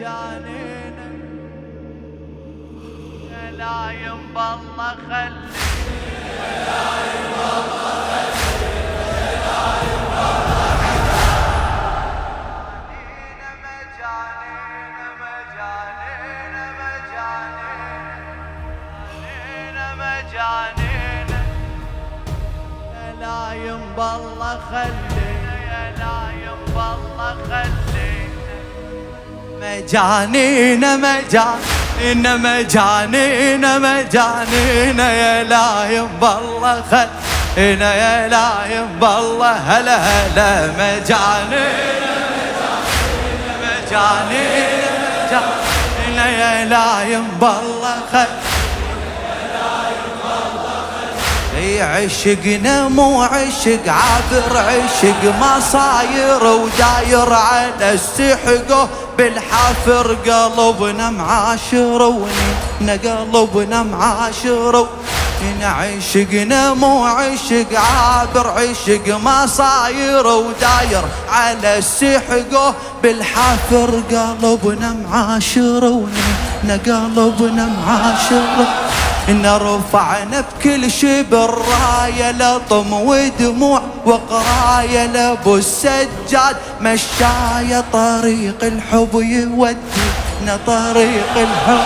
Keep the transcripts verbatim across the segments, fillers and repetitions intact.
جانينا لا ينبالله خلي لا ينبالله خلينا يا لا ينبالله خلينا مجانينا مجانينا مجانينا مجانينا يا لا ينبالله خلينا يا لا ينبالله هلا هلا مجانينا مجانينا مجانينا مجانينا يا لا ينبالله خلينا عشقنا مو عشق عابر عشق ما صاير وداير على السحقه بالحافر قلبنا معاشر وننا قلبنا معاشر عشقنا مو عشق عابر عشق ما صاير وداير على السحقه بالحافر قلبنا معاشر وننا قلبنا معاشر إن رفعنا بكل شي بالراية لطم ودموع وقراية لابو السجاد مشاية طريق الحب يودينا طريق الحب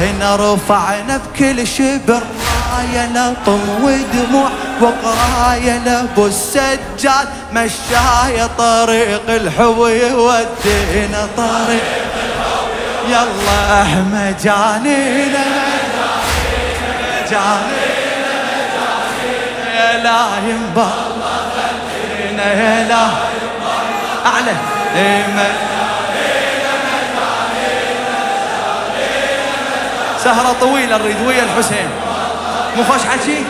إن رفعنا بكل شي بالراية لطم ودموع وقراية لابو السجاد مشاية طريق الحب يودينا طريق الحب يلا مجانينا مجانينا يا لا ينبالله خلينا يا لا أعلى سهرة طويلة نريد ويا الحسين مو خوش حكي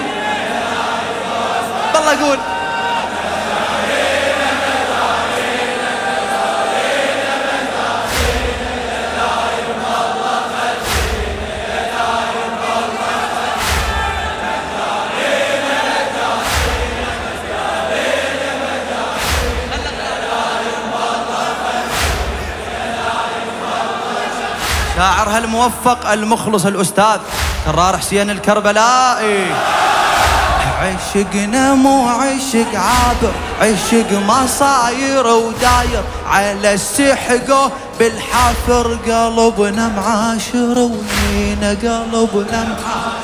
بالله قول شاعرها الموفق المخلص الأستاذ كرار حسين الكربلائي عشقنا مو عشق عابر عشق ما صاير وداير على السحقه بالحافر قلبنا معاشر ونينا قلبنا معاشر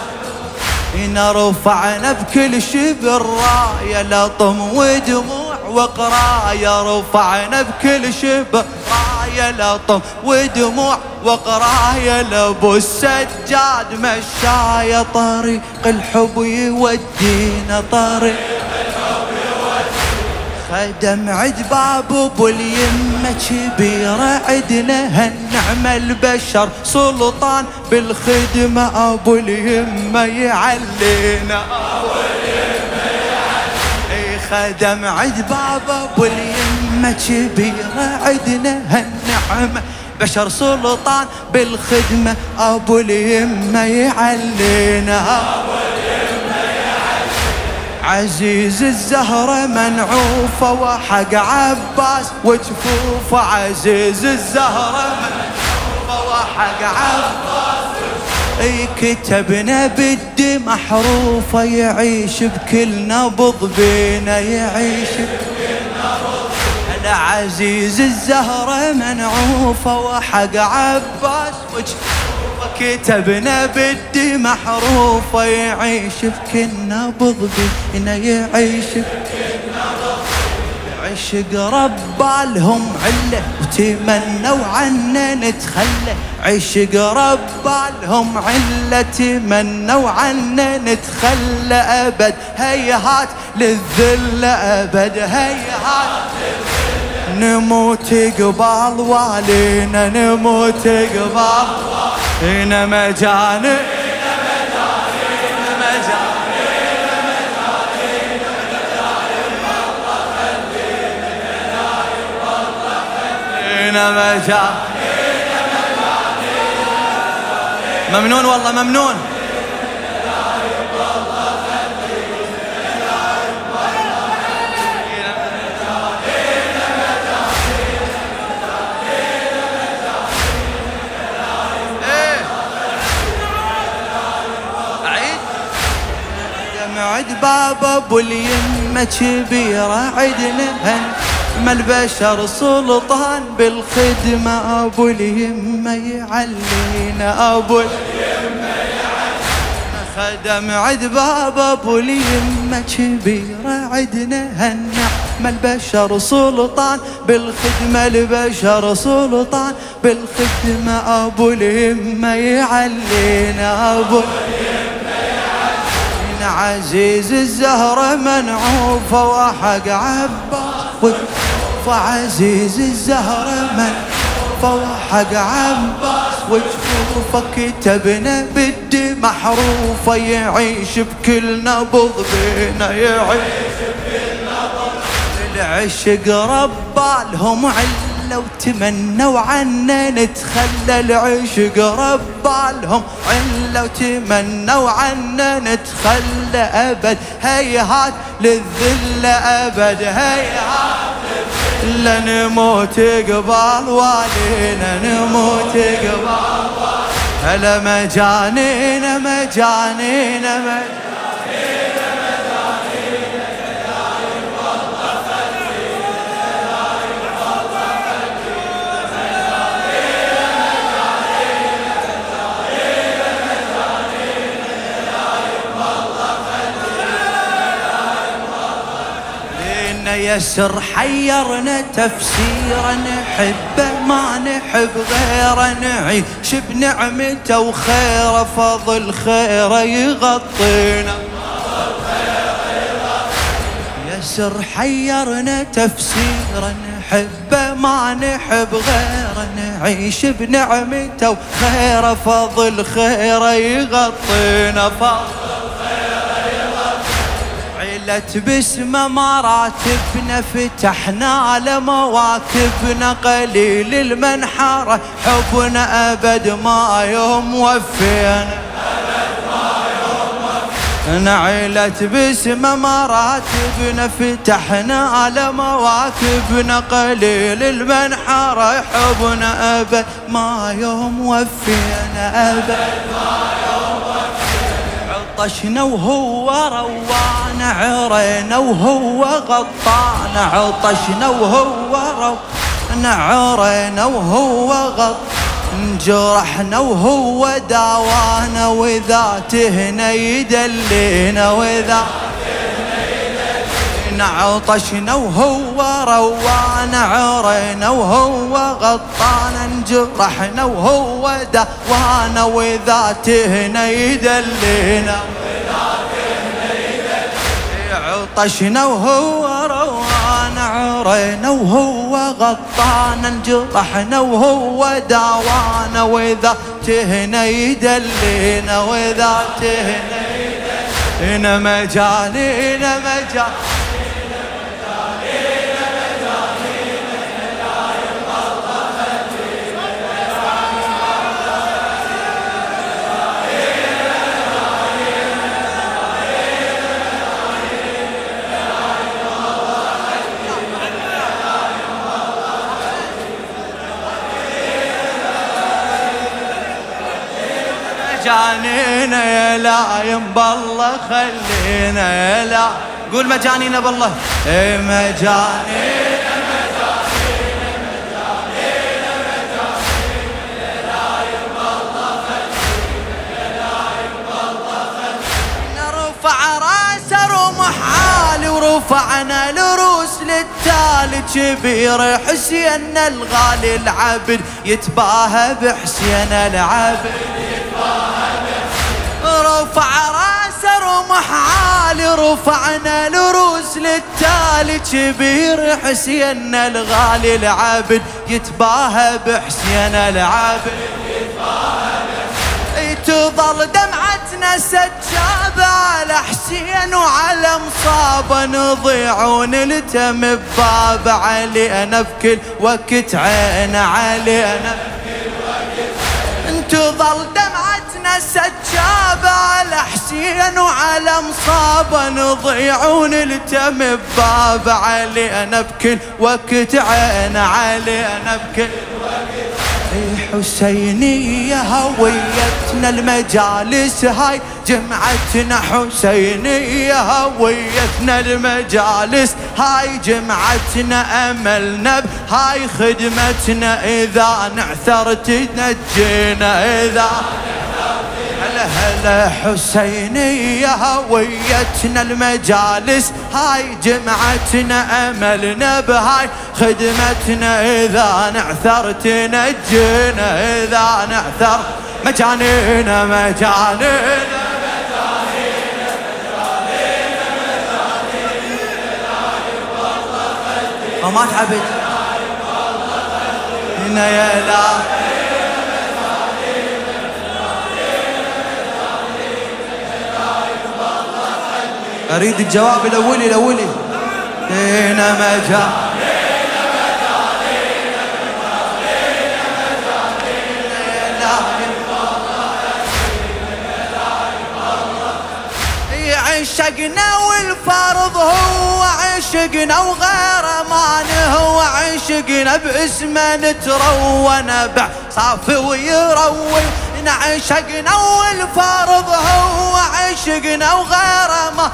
هنا رفعنا بكل شي بالراية لطم ودموع وقراية رفعنا بكل شي بالراية لطم ودموع وقراية لابو السجاد مشاية طريق الحب يودينا طريق الحب يودينا خدم عد باب ابو اليمة كبيرة عدنا هالنعمة البشر سلطان بالخدمة ابو اليمة يعلينا ابو اليمة يعلينا خدم عد باب ابو اليمة كبيرة عدنا هالنعمة بشر سلطان بالخدمة أبو اليمة يعلينا أبو اليمة يعلينا عزيز الزهرة منعوفة وحق عباس وجفوفة عزيز الزهرة منعوفة وحق عباس اي كتبنا بدي محروفة يعيش بكل نبض بينا يعيش عزيز الزهرة منعوفة وحق عباس وجفوفة كتبنا بدي محروفة يعيش بكل نبض بينا يعيش بكل نبض عشق ربالهم علة وتمنوا عنا نتخلى عشق ربالهم علة تمنوا عنا نتخلى أبد هيهات للذلة أبد هيهات نموت قبال والينا نموت قبال هنا مجاني ممنون والله ممنون الباب ابو اليمه كبيره عدنا، ما البشر سلطان بالخدمه ابو اليمه يعلينا، ابو اليمه يعلينا خدم عذباب ابو اليمه كبيره عدنا، ما البشر سلطان بالخدمه، البشر سلطان بالخدمه ابو اليمه يعلينا، ابو عزيز الزهرة منعوفة وحق عباس، فعزيز الزهرة منعوفة وحق عباس، وجفوفة كتبنا بدي محروفة، يعيش بكل نبض بينا، يعيش بكل نبض العشق ربالهم علة، وتمنوا عنا نتخلى، العشق ربالهم علة لو تمنوا عنا نتخلى أبد، هيهات للذلة أبد، هيهات للذلة نموت قبال والينا، نموت قبال والينا، هلا مجانينا مجانينا مجانينا مجانينا، كداير والله خلينا، كداير والله خلينا، يسر حيرنا تفسيرا، نحبه ما نحب غيره، نعيش بنعمته وخيره، فضل خيره يغطينا، يسر حيرنا تفسيرا، نحبه ما نحب غيره، نعيش بنعمته وخيره، فضل خيره يغطينا، فضل باسم مراتبنا، فتحنا لمواكبنا، قليل المنحرة حبنا، أبد ما يوم وفينا، أبد ما يوم وفينا، نعلت باسم مراتبنا، فتحنا لمواكبنا، قليل المنحرة حبنا، أبد ما يوم وفينا، أبد ما يوم وفينا، عطشنا وهو روان، عرينا وهو غطان، عطشنا وهو روان، عرينا وهو غطان، جرحنا وهو داوانا، واذا تهنا يدلينا، واذا تهنا يدلينا، عطشنا وهو روان، عرينا وهو غطان، جرحنا وهو داوانا، واذا تهنا يدلينا، عطشنا وهو روان، عرينا وهو غطانا، انجرحنا وهو داوانا، واذا تهنا يدلينا، واذا تهنا يدلينا، مجانينا مجانينا مجانينا، يا لايم بالله خلينا، يا لا قول مجانينا بالله، اي مجانينا مجانينا مجانينا مجانينا، يا لايم بالله خلينا، يا لايم بالله خلينا، رفع راسه رمح عالي، ورفعنا الروس للتالي، كبير حسين الغالي، العبد يتباهى بحسين، العبد رفع راسه رمح عالي، رفعنا الروس للتالي، كبير حسين الغالي، العبد يتباهى بحسين، العبد يتباهى بحسين، تظل دمعتنا سجابة على حسين وعلى مصابة، نضيع ونلتم بباب علينا بكل وقت، عين علينا بكل وقت، تظل دمعتنا سجابة على حسين وعلى مصابة، نضيع ونلتم بباب علينا بكل وقت، عين علينا بكل وقت، حسينية هويتنا، المجالس هاي جمعتنا حسينية هويتنا، المجالس هاي جمعتنا أملنا بهاي خدمتنا، إذا نعثرت نجينا إذا هلا حسينية هويتنا، المجالس هاي جمعتنا أملنا بهاي خدمتنا، إذا نعثرت نجينا إذا نعثر مجانينا مجانينا مجانينا ما تعبت هنا يا لا أريد الجواب الأولي الأولي لينا مجال لينا مجال لينا مجال لينا مجال لينا مجال عشقنا، والفرض هو عشقنا وغيره ما نهو عشقنا، باسمه نترون بعصافي ويروي عشقنا، والفرض هو عشقنا وغيره ما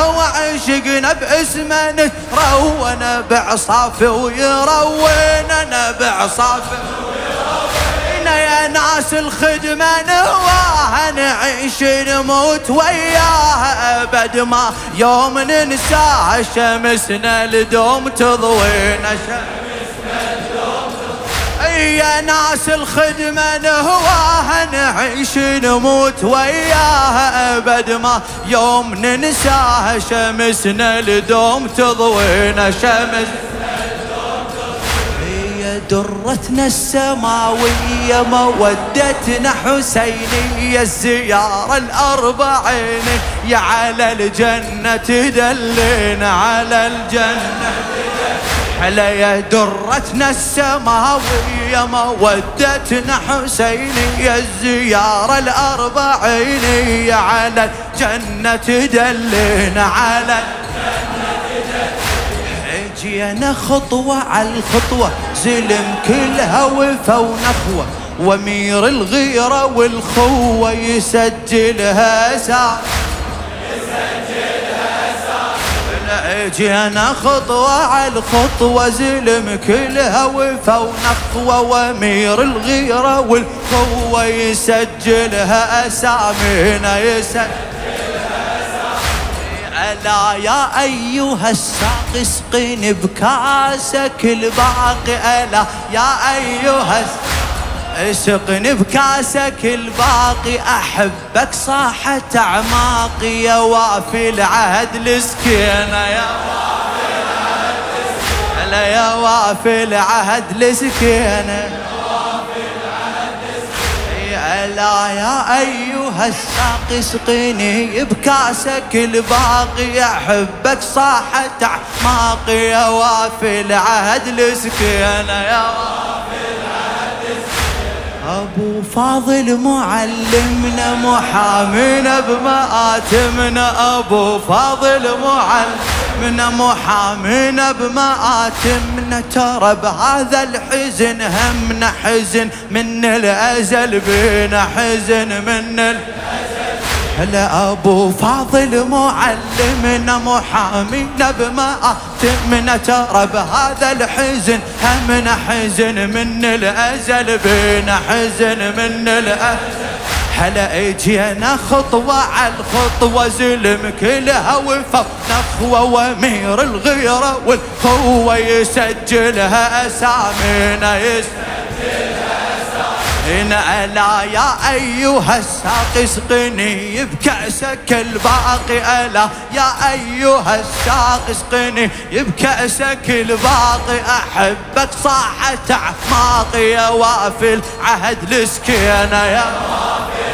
هو عشقنا، باسمه نترون بعصافي ويروينا بعصافي ويروينا، يا ناس الخدمه نهواها نعيش نموت وياها ابد ما يوم ننساها، شمسنا لدوم تضوينا يا ناس الخدمة نهواها نعيش نموت وياها أبد ما يوم ننساها، شمسنا لدوم تضوينا شمس هي درتنا السماوية، مودتنا حسينية، الزيارة الأربعينية يا على الجنة تدلينا على الجنة هلا يا درتنا السماوية، مودتنا حسينية، الزيارة الأربعينية على الجنة تدلنا على الجنة جينا خطوة على الخطوة، زلم كل هوفة ونخوة، وامير الغيرة والخوة يسجلها ساعة جينا خطوة على الخطوة، زلم كل هوفة ونخوة، وامير الغيرة والقوة يسجلها أسامينا يسجلها أسامينا ألا يا أيها الساقي اسقني بكاسك الباقي، ألا يا أيها اسقني بكاسك الباقي، احبك صاحة اعماقي، يا وافي العهد لسكينه يا وافي العهد لسكينه هلا يا وافي العهد لسكينه هلا يا ايها الساقي اسقني بكاسك الباقي، احبك صاحة اعماقي، يا وافي العهد لسكينه يا وافي أبو فاضل معلمنا، محامينا بمآتمنا، أبو فاضل معلمنا، محامينا بمآتمنا، ترى بهذا الحزن همنا، حزن من الأزل بينا، حزن من الأزل هلا أبو فاضل معلمنا، محامينا بمآتمنا، ترى بهذا الحزن همنا، حزن من الأزل بينا، حزن من الأزل هلا اجينا خطوة على الخطوة، زلم كل هوفة ونخوة، وامير الغيرة والقوة يسجلها أسامينا يسجلها ألا يا أيها الساقي اسقني بكأسك الباقي، ألا يا أيها الساقي اسقني بكأسك الباقي، أحبك صاحة أعماقي، يا وافي العهد لسكينة يا وافي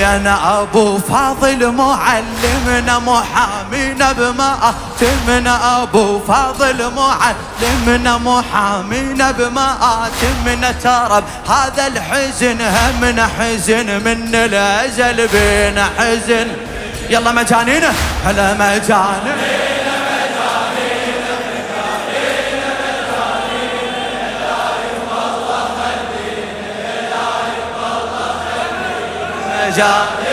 يا أبو فاضل معلمنا، محامينا بمآتمنا، أبو فاضل معلمنا، محامينا بمآتمنا، ترى هذا الحزن همنا، حزن من الأزل بينا، حزن يلا مجانينا هلا مجانينا جاء